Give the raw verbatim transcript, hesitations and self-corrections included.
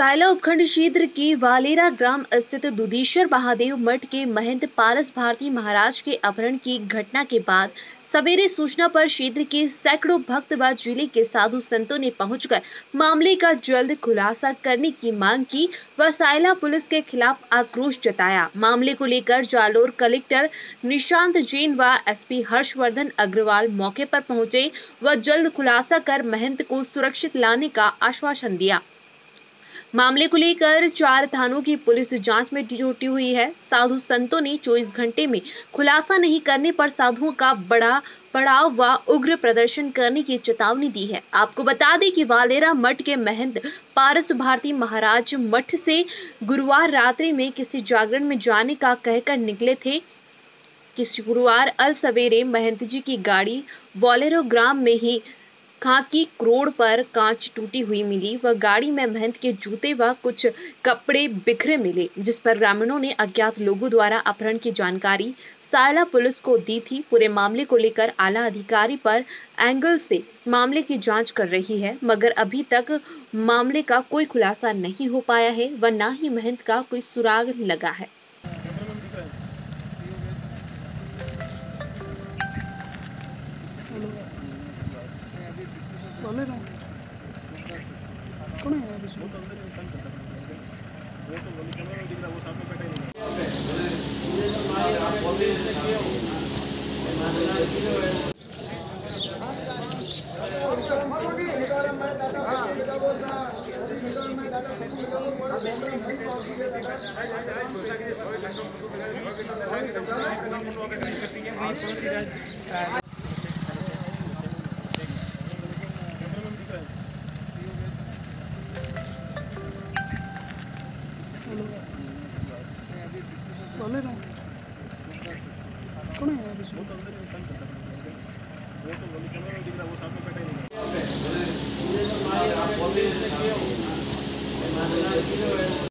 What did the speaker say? साइला उपखंड क्षेत्र के वालेरा ग्राम स्थित दुधेश्वर महादेव मठ के महंत पारस भारती महाराज के अपहरण की घटना के बाद सवेरे सूचना पर क्षेत्र के सैकड़ों भक्त व जिले के साधु संतों ने पहुंचकर मामले का जल्द खुलासा करने की मांग की व साइला पुलिस के खिलाफ आक्रोश जताया। मामले को लेकर जालोर कलेक्टर निशांत जैन व एसपी हर्षवर्धन अग्रवाल मौके पर पहुंचे व जल्द खुलासा कर महंत को सुरक्षित लाने का आश्वासन दिया। मामले को लेकर चार थानों की पुलिस जांच में जुटी हुई है। साधु संतों ने चौबीस घंटे में खुलासा नहीं करने पर साधुओं का बड़ा पड़ाव व उग्र प्रदर्शन करने की चेतावनी दी है। आपको बता दें कि वालेरा मठ के महंत पारस भारती महाराज मठ से गुरुवार रात्रि में किसी जागरण में जाने का कहकर निकले थे कि गुरुवार अल सवेरे महंत जी की गाड़ी वालेरो ग्राम में ही खाकी रोड पर कांच टूटी हुई मिली व गाड़ी में महंत के जूते व कुछ कपड़े बिखरे मिले, जिस पर ग्रामीणों ने अज्ञात लोगों द्वारा अपहरण की जानकारी साइला पुलिस को दी थी। पूरे मामले को लेकर आला अधिकारी पर एंगल से मामले की जांच कर रही है, मगर अभी तक मामले का कोई खुलासा नहीं हो पाया है व ना ही महंत का कोई सुराग लगा है। है